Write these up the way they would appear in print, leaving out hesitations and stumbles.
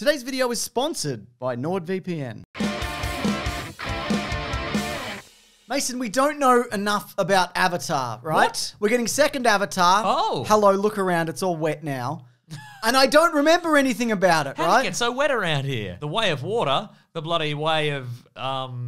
Today's video is sponsored by NordVPN. Mason, we don't know enough about Avatar, right? What? We're getting second Avatar. Oh. Hello, look around. It's all wet now. And I don't remember anything about it, How did it get so wet around here? The way of water, the bloody way of... now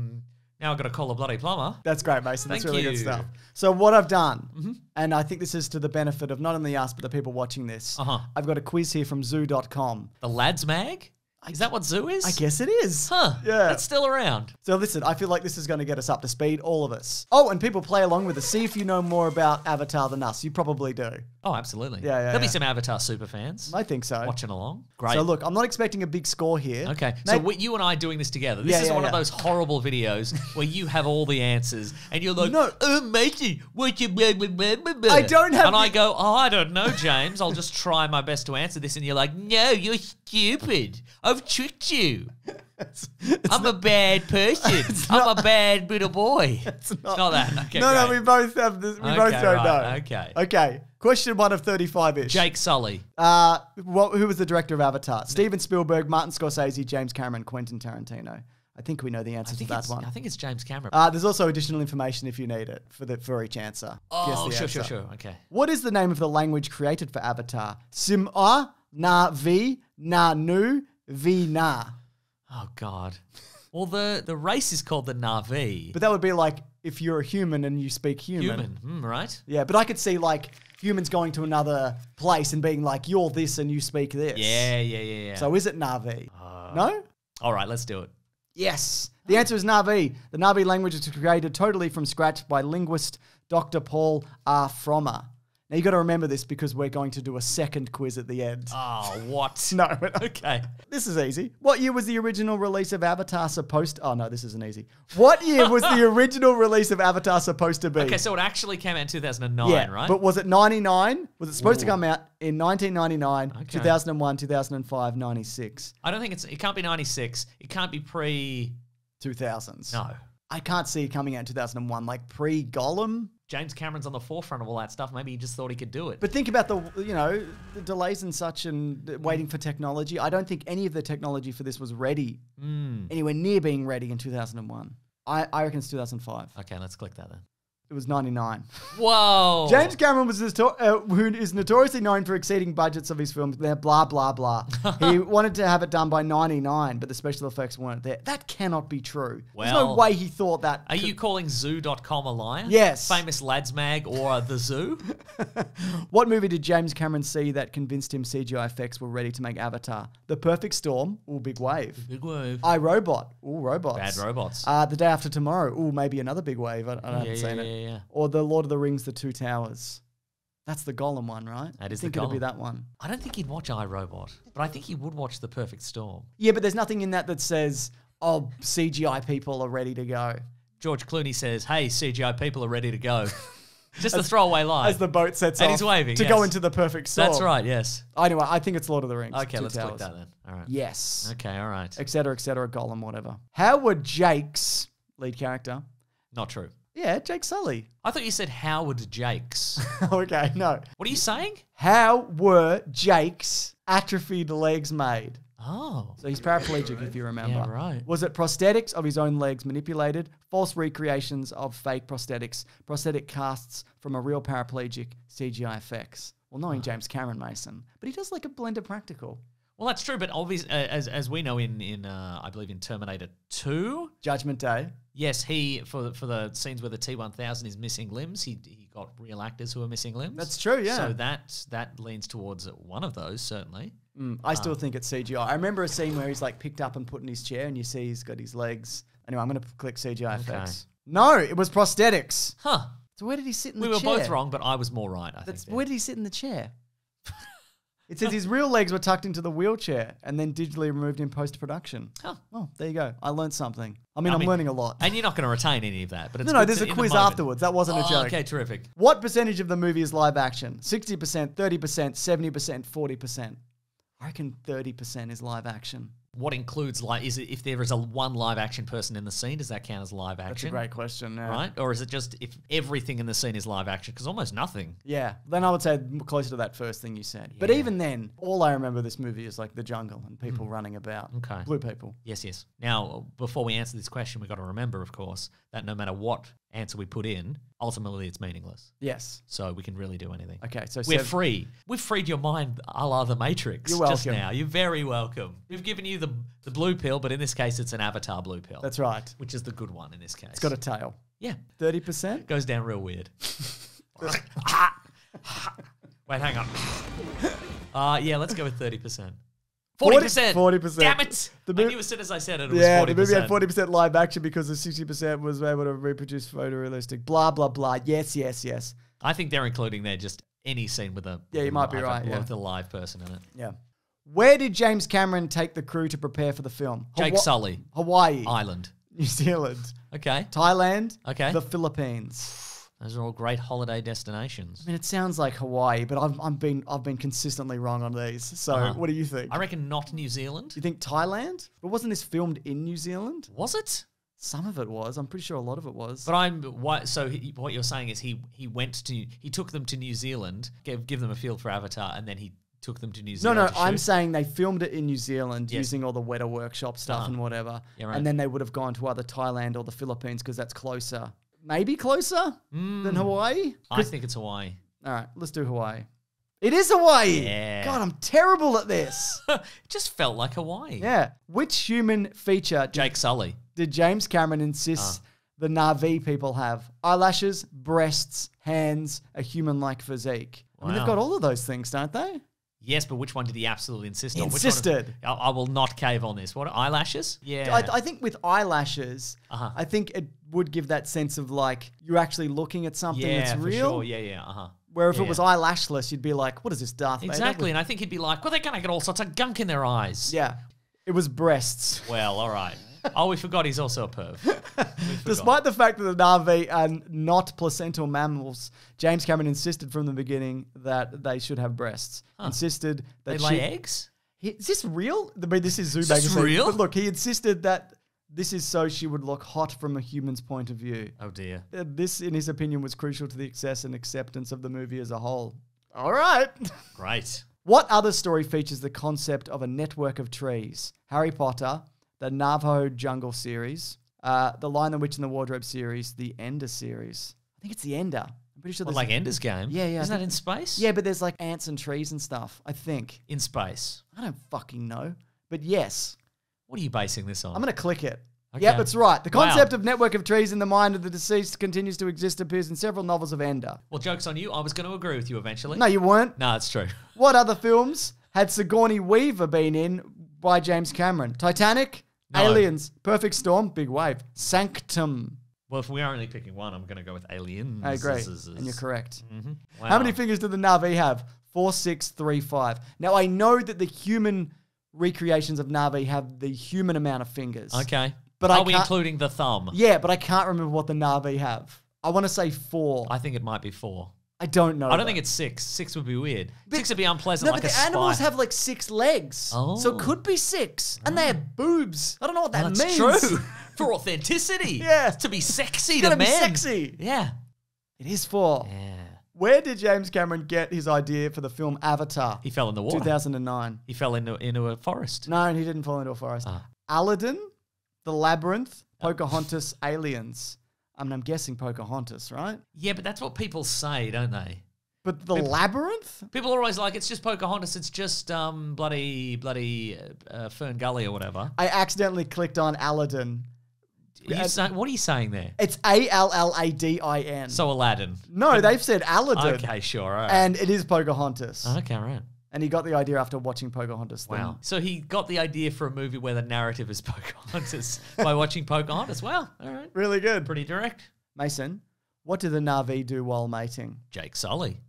I've got to call a bloody plumber. That's great, Mason. That's really good stuff. So what I've done, and I think this is to the benefit of not only us, but the people watching this, I've got a quiz here from Zoo.com. The Lads Mag? Is that what Zoo is? I guess it is. Huh. Yeah. It's still around. So listen, I feel like this is going to get us up to speed, all of us. Oh, and people play along with us. See if you know more about Avatar than us. You probably do. Oh, absolutely. Yeah, yeah. There'll be some Avatar super fans. I think so. Watching along. Great. So look, I'm not expecting a big score here. Okay. Mate, so you and I doing this together. This is one of those horrible videos where you have all the answers and you're like, no, matey, what you blah, blah, blah. I don't have. And I go, oh, I don't know, James. I'll just try my best to answer this. And you're like, no, you're stupid. I've tricked you. I'm a bad person. I'm a bad little boy. It's not that. Okay, no, we both have this. We both don't know. Okay. Okay. Question 1 of 35-ish. Jake Sully. Who was the director of Avatar? No. Steven Spielberg, Martin Scorsese, James Cameron, Quentin Tarantino. I think we know the answer to that one. I think it's James Cameron. There's also additional information if you need it for each answer. Oh, sure. Okay. What is the name of the language created for Avatar? Sim'a, Na'vi, Na'nu, Vina. Oh, God. Well, the race is called the Na'vi. But that would be like if you're a human and you speak human. Human, right? Yeah, but I could see like humans going to another place and being like, you're this and you speak this. Yeah. So is it Na'vi? No? All right, let's do it. Yes. The answer is Na'vi. The Na'vi language is created totally from scratch by linguist Dr. Paul R. Frommer. Now, you've got to remember this because we're going to do a second quiz at the end. Oh, what? No. Okay. This is easy. What year was the original release of Avatar supposed to... Oh, no, this isn't easy. What year was the original release of Avatar supposed to be? Okay, so it actually came out in 2009, right? But was it 99? Was it supposed to come out in 1999, 2001, 2005, 96? I don't think it's... It can't be 96. It can't be pre... 2000s. No. I can't see it coming out in 2001, like pre-Gollum. James Cameron's on the forefront of all that stuff. Maybe he just thought he could do it. But think about the delays and such and waiting for technology. I don't think any of the technology for this was ready, anywhere near being ready in 2001. I reckon it's 2005. Okay, let's click that then. It was 99. Whoa. James Cameron was who is notoriously known for exceeding budgets of his films. Blah, blah, blah. He wanted to have it done by 99, but the special effects weren't there. That cannot be true. Well, there's no way he thought that. Are you calling Zoo.com a liar? Yes. Famous Lads Mag or The Zoo? What movie did James Cameron see that convinced him CGI effects were ready to make Avatar? The Perfect Storm? Ooh, big wave. Big wave. iRobot? Ooh, robots. Bad robots. The Day After Tomorrow? Ooh, maybe another big wave. I haven't seen it. Yeah. Or the Lord of the Rings, The Two Towers. That's the Gollum one, right? That is the Gollum. I think it'll be that one. I don't think he'd watch iRobot, but I think he would watch The Perfect Storm. Yeah, but there's nothing in that that says, oh, CGI people are ready to go. George Clooney says, hey, CGI people are ready to go. Just the throwaway line. As the boat sets off. And he's waving, to go into The Perfect Storm. That's right, yes. Anyway, I think it's Lord of the Rings. Okay, let's click that then. All right. Yes. Okay, all right. Et cetera, Gollum, whatever. How were Jake's lead character? Not true. Yeah, Jake Sully. I thought you said Howard Jake's. Okay, no. What are you saying? How were Jake's atrophied legs made? Oh. So he's paraplegic, if you remember. Yeah, right. Was it prosthetics of his own legs manipulated, false recreations of fake prosthetics, prosthetic casts from a real paraplegic, CGI effects? Well, knowing James Cameron, Mason, but he does like a blend of practical. Well, that's true, but obviously, as we know in I believe in Terminator 2, Judgment Day. Yes, he for the scenes where the T-1000 is missing limbs, he got real actors who are missing limbs. That's true, yeah. So that leans towards one of those certainly. I still think it's CGI. I remember a scene where he's like picked up and put in his chair, and you see he's got his legs. Anyway, I'm going to click CGI effects. No, it was prosthetics. Huh? So where did he sit in the chair? We were both wrong, but I was more right. I think. Where did he sit in the chair? It says his real legs were tucked into the wheelchair and then digitally removed in post-production. Oh. Oh, there you go. I learned something. I mean, I'm learning a lot. And you're not going to retain any of that. But it's no, there's a quiz afterwards. That wasn't a joke. Okay, terrific. What percentage of the movie is live action? 60%, 30%, 70%, 40%. I reckon 30% is live action. What includes, like, is it if there is a one live action person in the scene, does that count as live action? That's a great question, yeah. Right? Or is it just if everything in the scene is live action? Because almost nothing. Yeah. Then I would say closer to that first thing you said. Yeah. But even then, all I remember this movie is like the jungle and people running about. Okay. Blue people. Yes, yes. Now, before we answer this question, we've got to remember, of course, that no matter what answer we put in, ultimately it's meaningless. Yes. So we can really do anything. Okay, so we're free. We've freed your mind a la The Matrix. You're welcome. Just now. You're very welcome. We've given you the blue pill, but in this case it's an Avatar blue pill. That's right. Which is the good one in this case. It's got a tail. Yeah. 30%? Goes down real weird. Wait, hang on. Yeah, let's go with 30%. 40%. 40%. Damn it. I knew as soon as I said it was 40%. Yeah, the movie had 40% live action because the 60% was able to reproduce photorealistic. Blah, blah, blah. Yes, yes, yes. I think they're including there just any scene with a with a live person in it. Yeah. Where did James Cameron take the crew to prepare for the film? Jake Sully. Hawaii. Ireland. New Zealand. Okay. Thailand. Okay. The Philippines. Those are all great holiday destinations. I mean, it sounds like Hawaii, but I've been consistently wrong on these. So what do you think? I reckon not New Zealand. You think Thailand? But wasn't this filmed in New Zealand? Was it? Some of it was. I'm pretty sure a lot of it was. But what you're saying is he took them to New Zealand, give them a feel for Avatar, and then he took them to New Zealand. No, no, I'm saying they filmed it in New Zealand using all the Weta Workshop stuff and whatever, yeah, right. And then they would have gone to either Thailand or the Philippines because that's closer. Maybe closer than Hawaii? I think it's Hawaii. All right, let's do Hawaii. It is Hawaii! Yeah. God, I'm terrible at this. It just felt like Hawaii. Yeah. Which human feature Jake Sully. Did James Cameron insist the Na'vi people have? Eyelashes, breasts, hands, a human-like physique. Wow. I mean, they've got all of those things, don't they? Yes, but which one did he absolutely insist on? Insisted. I will not cave on this. What, eyelashes? Yeah. I think with eyelashes, I think it would give that sense of like, you're actually looking at something that's real. Sure. Yeah, yeah, Where if it was eyelashless, you'd be like, what is this, Darth Vader? Exactly, and I think he'd be like, well, they're going to get all sorts of gunk in their eyes. Yeah. It was breasts. Well, all right. Oh, we forgot he's also a perv. Despite the fact that the Na'vi are not placental mammals, James Cameron insisted from the beginning that they should have breasts. Huh. Insisted that they lay eggs? Is this real? I mean, this is Zoo magazine. Is this real? But look, he insisted that this is so she would look hot from a human's point of view. Oh, dear. This, in his opinion, was crucial to the success and acceptance of the movie as a whole. All right. Great. What other story features the concept of a network of trees? Harry Potter, the Navajo Jungle series, the Lion, the Witch, and the Wardrobe series, the Ender series. I think it's the Ender. I'm pretty sure there's like Ender's Game. Yeah, yeah. Isn't that in space? Yeah, but there's like ants and trees and stuff, I think. In space. I don't fucking know. But yes. What are you basing this on? I'm going to click it. Okay. Yep, it's right. The concept of network of trees in the mind of the deceased continues to exist, appears in several novels of Ender. Well, joke's on you. I was going to agree with you eventually. No, you weren't. No, it's true. What other films had Sigourney Weaver been in by James Cameron? Titanic? No. Aliens, Perfect Storm, big wave, Sanctum. Well, if we are only picking one, I'm going to go with Aliens. I agree, and you're correct. Mm-hmm. Wow. How many fingers do the Na'vi have? 4, 6, 3, 5. Now, I know that the human recreations of Na'vi have the human amount of fingers. Okay. But are we including the thumb? Yeah, but I can't remember what the Na'vi have. I want to say 4. I think it might be 4. I don't know. I don't think it's 6. 6 would be weird. But 6 would be unpleasant. No, like but the animals have like 6 legs. Oh. So it could be 6. And they have boobs. I don't know what that means. That's true. For authenticity. Yeah. It's to be sexy to men. It's to be sexy. Yeah. It is 4. Yeah. Where did James Cameron get his idea for the film Avatar? He fell in the water. 2009. He fell into a forest. No, he didn't fall into a forest. Aladdin, The Labyrinth, Pocahontas, Aliens. I mean, I'm guessing Pocahontas, right? Yeah, but that's what people say, don't they? But the Labyrinth? People are always like, it's just Pocahontas, it's just bloody Fern Gully or whatever. I accidentally clicked on Aladdin. What are you saying there? It's A-L-L-A-D-I-N. So Aladdin. No, they've said Aladdin. Okay, sure. Right. And it is Pocahontas. Okay, right. And he got the idea after watching Pocahontas. Wow. So he got the idea for a movie where the narrative is Pocahontas by watching Pocahontas. Wow. All right. Really good. Pretty direct. Mason, what do the Na'vi do while mating? Jake Sully.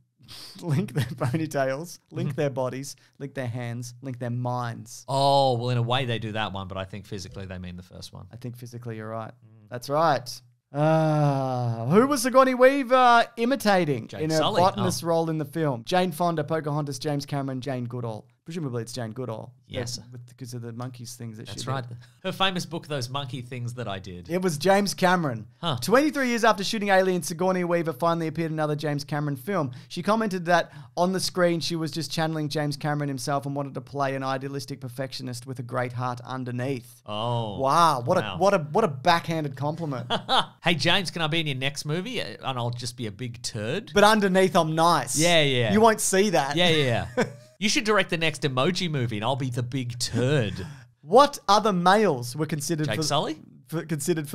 Link their ponytails, link their bodies, link their hands, link their minds. Oh, well, in a way they do that one, but I think physically they mean the first one. I think physically you're right. That's right. Who was Sigourney Weaver imitating in her botanist role in the film? Jane Fonda, Pocahontas, James Cameron, Jane Goodall. Presumably it's Jane Goodall. Yes. Because of the monkeys things that she did. That's right. Her famous book, Those Monkey Things That I Did. It was James Cameron. 23 years after shooting Aliens, Sigourney Weaver finally appeared in another James Cameron film. She commented that on the screen she was just channeling James Cameron himself and wanted to play an idealistic perfectionist with a great heart underneath. Oh. Wow. What a backhanded compliment. Hey, James, can I be in your next movie? And I'll just be a big turd. But underneath I'm nice. Yeah, yeah. You won't see that. Yeah, yeah, yeah. You should direct the next emoji movie and I'll be the big turd. What other males were considered for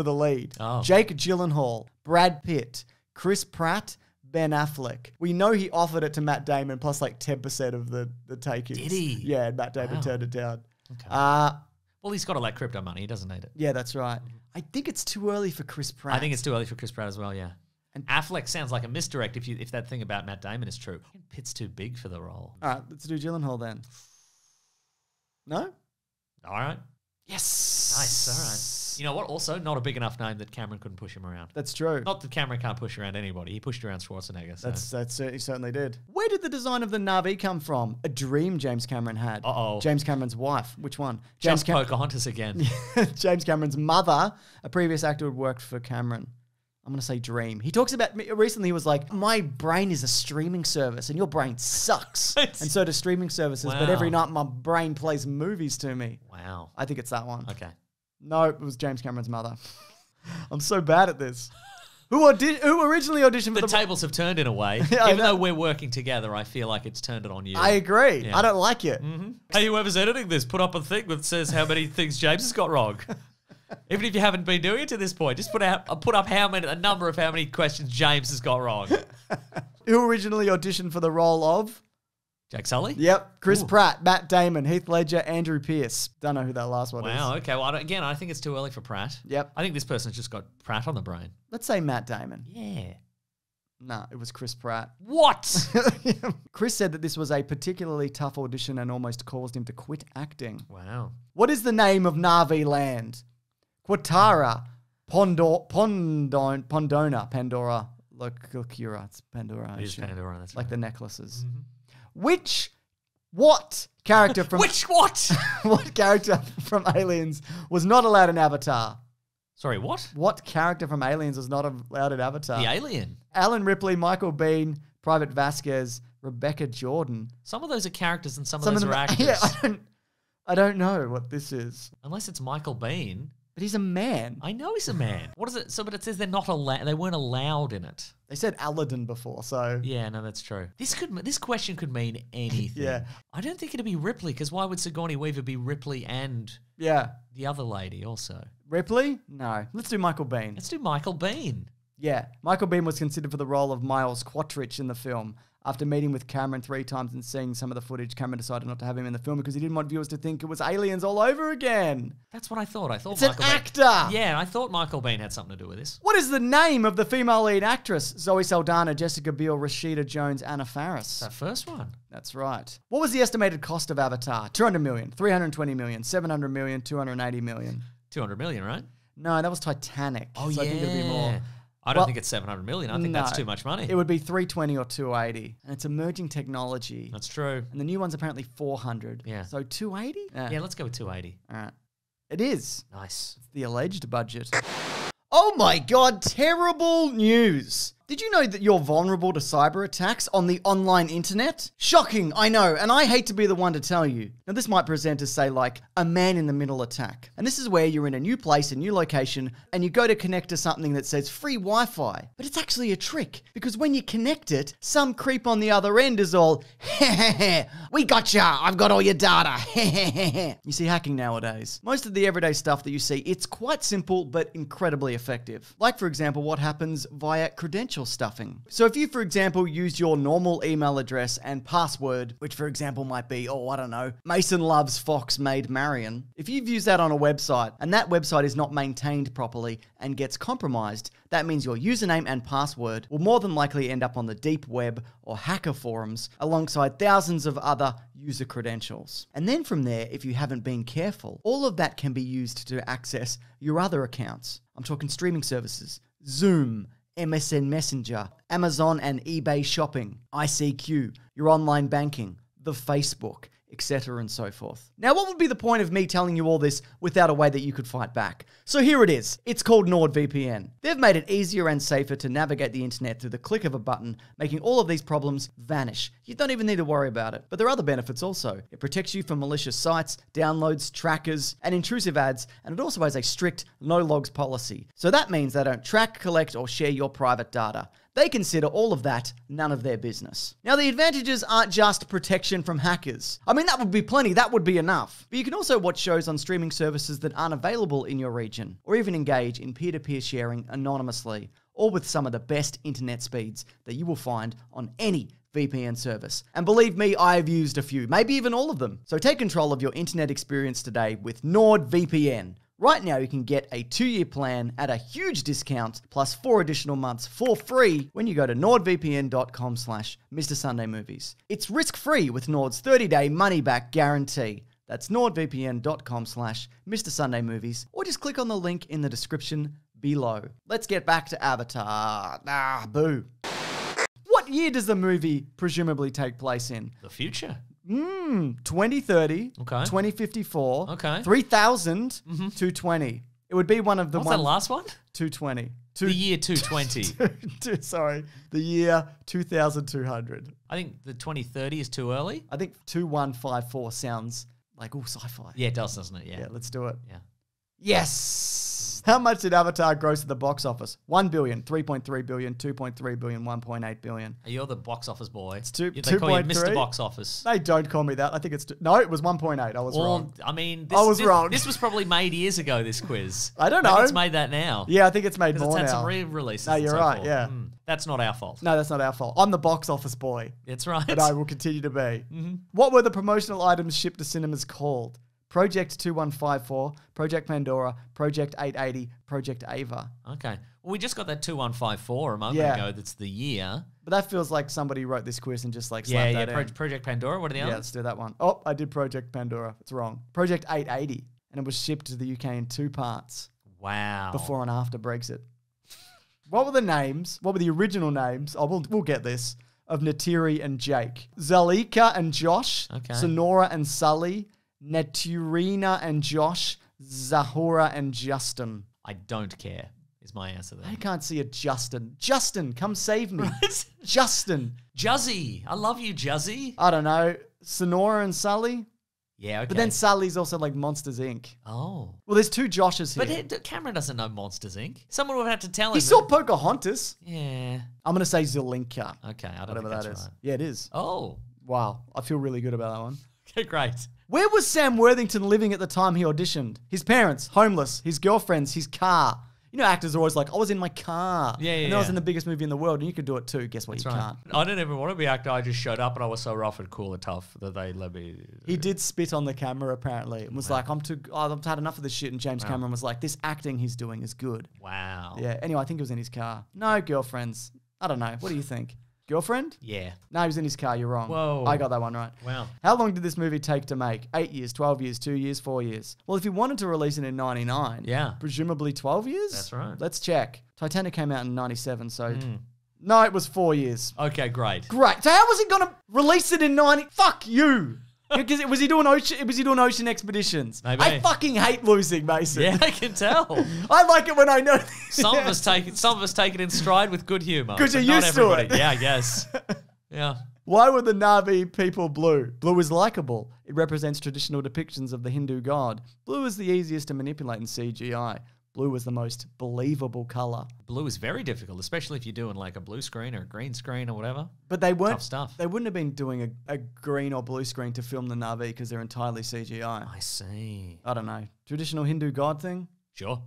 the lead? Oh. Jake Gyllenhaal, Brad Pitt, Chris Pratt, Ben Affleck. We know he offered it to Matt Damon plus like 10% of the takings. Did he? Yeah, Matt Damon turned it down. Okay. Well, he's got all that crypto money. He doesn't need it. Yeah, that's right. I think it's too early for Chris Pratt. I think it's too early for Chris Pratt as well, yeah. And Affleck sounds like a misdirect if that thing about Matt Damon is true. Pitt's too big for the role. All right, let's do Gyllenhaal then. No? All right. Yes. Nice, all right. You know what? Also, not a big enough name that Cameron couldn't push him around. That's true. Not that Cameron can't push around anybody. He pushed around Schwarzenegger. So. He certainly did. Where did the design of the Na'vi come from? A dream James Cameron had. Uh-oh. James Cameron's wife. Which one? James Pocahontas again. James Cameron's mother, a previous actor who worked for Cameron. I'm going to say dream. He talks about, recently he was like, my brain is a streaming service and your brain sucks. And so do streaming services. Wow. But every night my brain plays movies to me. Wow. I think it's that one. Okay. No, it was James Cameron's mother. I'm so bad at this. Who originally auditioned for the... The tables have turned in a way. Yeah, even though we're working together, I feel like it's turned it on you. I agree. Yeah. I don't like it. Mm-hmm. Hey, whoever's editing this, put up a thing that says how many things James has got wrong. Even if you haven't been doing it to this point, just put up a number of how many questions James has got wrong. Who originally auditioned for the role of? Jake Sully? Yep. Chris Pratt, Matt Damon, Heath Ledger, Andrew Pierce. Don't know who that last one is. Wow, okay. Well, again, I think it's too early for Pratt. Yep. I think this person's just got Pratt on the brain. Let's say Matt Damon. Yeah. No, it was Chris Pratt. What? Chris said that this was a particularly tough audition and almost caused him to quit acting. Wow. What is the name of Na'vi land? Quatara, Pondona, Pandora, Locura, it's Pandora. It is Pandora, that's right. Like the necklaces. Mm-hmm. What character from Aliens was not allowed in Avatar? Sorry, what? What character from Aliens was not allowed in Avatar? The alien. Alan Ripley, Michael Biehn, Private Vasquez, Rebecca Jordan. Some of those are characters and some of those are actors. Yeah, I don't know what this is. Unless it's Michael Biehn. But he's a man. I know he's a man. What is it? So, but it says they're not allowed. They weren't allowed in it. They said Aladdin before, so yeah, no, that's true. This question could mean anything. Yeah, I don't think it'd be Ripley because why would Sigourney Weaver be Ripley and the other lady also? Ripley? No. Let's do Michael Biehn. Let's do Michael Biehn. Yeah, Michael Biehn was considered for the role of Miles Quattrich in the film. After meeting with Cameron 3 times and seeing some of the footage, Cameron decided not to have him in the film because he didn't want viewers to think it was Aliens all over again. That's what I thought. I thought Michael Biehn. It's an actor! Yeah, I thought Michael Biehn had something to do with this. What is the name of the female lead actress? Zoe Saldana, Jessica Biel, Rashida Jones, Anna Faris. That first one. That's right. What was the estimated cost of Avatar? 200 million, 320 million, 700 million, 280 million. 200 million, right? No, that was Titanic. Oh, so yeah. I think there'd be more. I don't think it's 700 million. I think that's too much money. It would be 320 or 280. And it's emerging technology. That's true. And the new one's apparently 400. Yeah. So 280? Yeah, let's go with 280. All right. It is. Nice. It's the alleged budget. Oh my God, terrible news. Did you know that you're vulnerable to cyber attacks on the online internet? Shocking, I know, and I hate to be the one to tell you. Now this might present as, say, like a man-in-the-middle attack. And this is where you're in a new place, a new location, and you go to connect to something that says free Wi-Fi. But it's actually a trick, because when you connect it, some creep on the other end is all, we gotcha, I've got all your data. You see hacking nowadays. Most of the everyday stuff that you see, it's quite simple, but incredibly effective. Like, for example, what happens via credentials stuffing. So if you, for example, use your normal email address and password, which for example might be, oh, I don't know, Mason loves Fox made Marion. If you've used that on a website and that website is not maintained properly and gets compromised, that means your username and password will more than likely end up on the deep web or hacker forums alongside thousands of other user credentials. And then from there, if you haven't been careful, all of that can be used to access your other accounts. I'm talking streaming services, Zoom, MSN Messenger, Amazon and eBay shopping, ICQ, your online banking, the Facebook, etc. and so forth. Now, what would be the point of me telling you all this without a way that you could fight back? So here it is. It's called NordVPN. They've made it easier and safer to navigate the internet through the click of a button, making all of these problems vanish. You don't even need to worry about it. But there are other benefits also. It protects you from malicious sites, downloads, trackers, and intrusive ads, and it also has a strict no-logs policy. So that means they don't track, collect, or share your private data. They consider all of that none of their business. Now, the advantages aren't just protection from hackers. I mean, that would be plenty, that would be enough. But you can also watch shows on streaming services that aren't available in your region, or even engage in peer-to-peer sharing anonymously, or with some of the best internet speeds that you will find on any VPN service. And believe me, I've used a few, maybe even all of them. So take control of your internet experience today with NordVPN. Right now, you can get a 2-year plan at a huge discount, plus 4 additional months for free when you go to nordvpn.com/MrSundayMovies. It's risk-free with Nord's 30-day money-back guarantee. That's nordvpn.com/MrSundayMovies, or just click on the link in the description below. Let's get back to Avatar. Ah, boo. What year does the movie presumably take place in? The future. 2030, okay. 2054, okay. 3000, 220. It would be one of the ones. What's that last one? 220. The year 220. Sorry, the year 2200. I think the 2030 is too early. I think 2154 sounds like, ooh, sci-fi. Yeah, it does, doesn't it? Yeah, let's do it. Yeah. Yes! How much did Avatar gross at the box office? 1 billion, 3.3 billion, 2.3 billion, 1.8 billion. You're the box office boy. It's 2.3. They call you Mr. Box Office. They don't call me that. I think it's... No, it was 1.8. I was wrong. I mean... I was wrong. This was probably made years ago, this quiz. I don't know. Maybe it's made that now. Yeah, I think it's made more now. Because it's had some re-releases. No, you're right, yeah. That's not our fault. No, that's not our fault. I'm the box office boy. That's right. But I will continue to be. What were the promotional items shipped to cinemas called? Project 2154, Project Pandora, Project 880, Project Ava. Okay. Well, we just got that 2154 a moment ago. That's the year. But that feels like somebody wrote this quiz and just like slapped that in. Project Pandora, what are the others? Yeah, let's do that one. Oh, I did Project Pandora. It's wrong. Project 880. And it was shipped to the UK in 2 parts. Wow. Before and after Brexit. What were the names? What were the original names? Oh, we'll get this. Of Natiri and Jake. Zalika and Josh. Okay. Sonora and Sully. Naturina and Josh, Zahora and Justin. I don't care is my answer there. I can't see a Justin. Justin, come save me. Justin. Juzzy. I love you, Juzzy. I don't know. Sonora and Sully? Yeah, okay. But then Sully's also like Monsters, Inc. Oh. Well, there's 2 Joshes here. But Cameron doesn't know Monsters, Inc. Someone would have to tell him. He saw Pocahontas. Yeah. I'm going to say Zelenka. Okay, I don't know. Whatever that is. Right. Yeah, it is. Oh. Wow. I feel really good about that one. Okay, great. Where was Sam Worthington living at the time he auditioned? His parents, homeless, his girlfriends, his car. You know, actors are always like, I was in my car. Yeah, yeah, and I was in the biggest movie in the world, and you could do it too. Guess what? You can't. I didn't even want to be an actor. I just showed up, and I was so rough and cool and tough that they let me... He did spit on the camera, apparently, and was like, I've had enough of this shit, and James Cameron was like, this acting he's doing is good. Wow. Yeah, anyway, I think it was in his car. No, girlfriends. I don't know. What do you think? Girlfriend? Yeah. No, he was in his car. You're wrong. Whoa. I got that one right. Wow. How long did this movie take to make? 8 years, 12 years, 2 years, 4 years. Well, if you wanted to release it in 99, presumably 12 years? That's right. Let's check. Titanic came out in 97, so... No, it was 4 years. Okay, great. Great. So how was he going to release it in 90? Fuck you! Because was he doing ocean expeditions? Maybe. I fucking hate losing, Mason. Yeah, I can tell. I like it when I know. Some of us take it in stride with good humor. Because you're used to it. Yeah, I guess. Yeah. Why were the Na'vi people blue? Blue is likable. It represents traditional depictions of the Hindu god. Blue is the easiest to manipulate in CGI. Blue was the most believable color. Blue is very difficult, especially if you're doing like a blue screen or a green screen or whatever. But they weren't. Tough stuff. They wouldn't have been doing a green or blue screen to film the Na'vi because they're entirely CGI. I see. I don't know. Traditional Hindu god thing? Sure.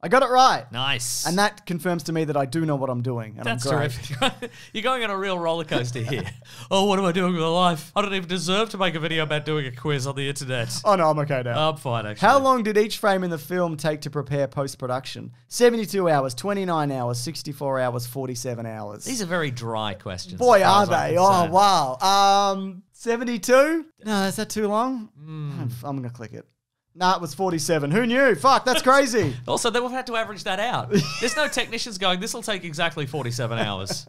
I got it right. Nice. And that confirms to me that I do know what I'm doing. And that's terrific. You're going on a real roller coaster here. Oh, what am I doing with my life? I don't even deserve to make a video about doing a quiz on the internet. Oh, no, I'm okay now. I'm fine, actually. How long did each frame in the film take to prepare post-production? 72 hours, 29 hours, 64 hours, 47 hours. These are very dry questions. Boy, are they. Oh, wow. 72? No, is that too long? I'm going to click it. Nah, it was 47. Who knew? Fuck, that's crazy. Also, then we've had to average that out. There's no technicians going, this will take exactly 47 hours.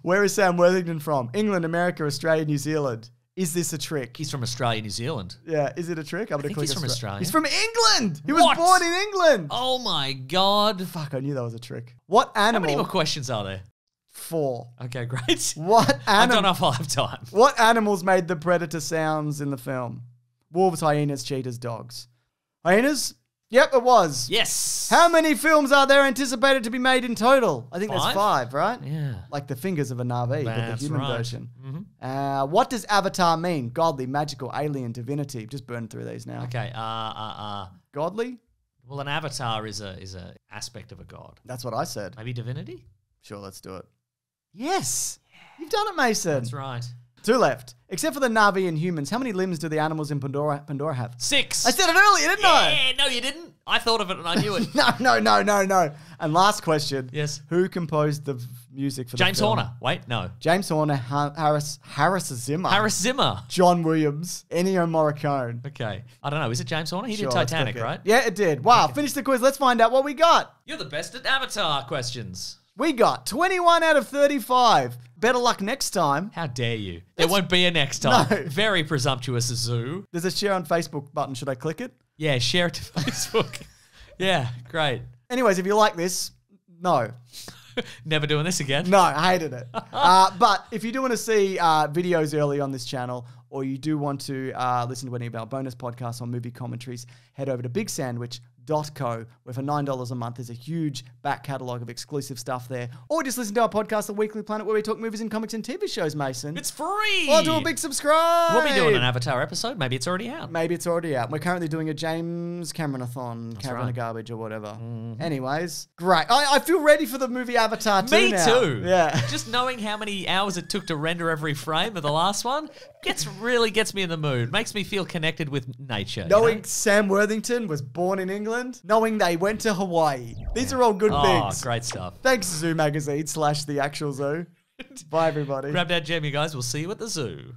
Where is Sam Worthington from? England, America, Australia, New Zealand. Is this a trick? He's from Australia, New Zealand. Yeah, is it a trick? I think he's from Australia. He's from England! He was born in England! Oh my god. Fuck, I knew that was a trick. What animal... How many more questions are there? 4. Okay, great. What animal... I don't know if I'll have time. What animals made the predator sounds in the film? Wolves, hyenas, cheetahs, dogs. Hyenas? Yep, it was. Yes. How many films are there anticipated to be made in total? I think there's 5, right? Yeah. Like the fingers of a Na'vi, but the human version. Mm-hmm. What does Avatar mean? Godly, magical, alien, divinity. Just burn through these now. Okay. Godly? Well, an avatar is an aspect of a god. That's what I said. Maybe divinity? Sure, let's do it. Yes. You've done it, Mason. That's right. 2 left. Except for the Na'vi and humans, how many limbs do the animals in Pandora have? 6. I said it earlier, didn't I? Yeah, no, you didn't. I thought of it and I knew it. No. And last question. Yes. Who composed the music for the film? James Horner. Wait, no. James Horner, Harris Zimmer. Harris Zimmer. John Williams, Ennio Morricone. Okay. I don't know. Is it James Horner? He did Titanic, right? Yeah, it did. Wow, okay. Finish the quiz. Let's find out what we got. You're the best at Avatar questions. We got 21 out of 35. Better luck next time. How dare you? There won't be a next time. No. Very presumptuous, Zoo. There's a share on Facebook button. Should I click it? Yeah, share it to Facebook. Yeah, great. Anyways, if you like this, no. Never doing this again. No, I hated it. But if you do want to see videos early on this channel, or you do want to listen to any of our bonus podcasts or movie commentaries, head over to bigsandwich.co, where for $9 a month there's a huge back catalogue of exclusive stuff there. Or just listen to our podcast, The Weekly Planet, where we talk movies and comics and TV shows, Mason. It's free! Well, do a big subscribe! We'll be doing an Avatar episode. Maybe it's already out. Maybe it's already out. We're currently doing a James Cameron-a-thon, Cameron Garbage or whatever. Mm-hmm. Anyways, great. I feel ready for the movie Avatar 2 now. Me too! Yeah. Just knowing how many hours it took to render every frame of the last one really gets me in the mood. Makes me feel connected with nature. Knowing Sam Worthington was born in England. Knowing they went to Hawaii. These are all good things. Oh, great stuff. Thanks, Zoo Magazine / The Actual Zoo. Bye, everybody. Grab that gem, you guys. We'll see you at the zoo.